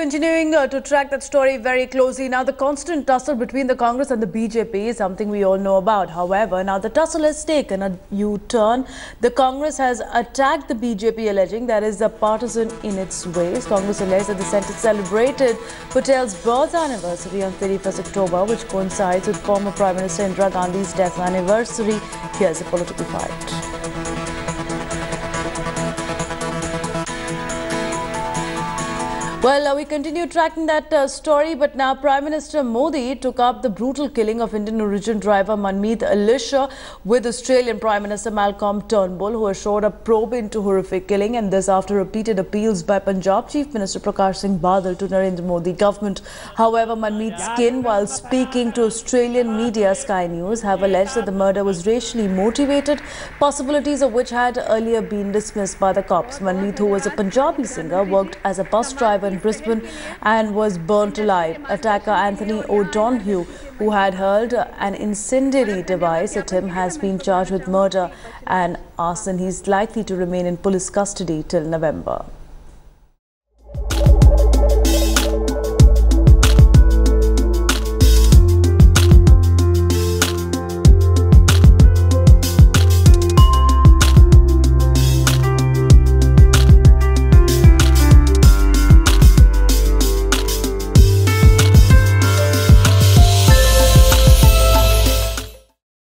Continuing to track that story very closely. Now, the constant tussle between the Congress and the BJP is something we all know about. However, now the tussle has taken a U-turn. The Congress has attacked the BJP, alleging that is a partisan in its ways. Congress alleges that the Senate celebrated Patel's birth anniversary on 31st October, which coincides with former Prime Minister Indira Gandhi's death anniversary. Here's a political fight. Well, we continue tracking that story, but now Prime Minister Modi took up the brutal killing of Indian origin driver Manmeet Alisha with Australian Prime Minister Malcolm Turnbull, who assured a probe into horrific killing, and this after repeated appeals by Punjab Chief Minister Prakash Singh Badal to Narendra Modi government. However, Manmeet's kin, while speaking to Australian media Sky News, have alleged that the murder was racially motivated, possibilities of which had earlier been dismissed by the cops. Manmeet, who was a Punjabi singer, worked as a bus driver in Brisbane and was burnt alive. Attacker Anthony O'Donoghue, who had hurled an incendiary device at him, has been charged with murder and arson. He's likely to remain in police custody till November.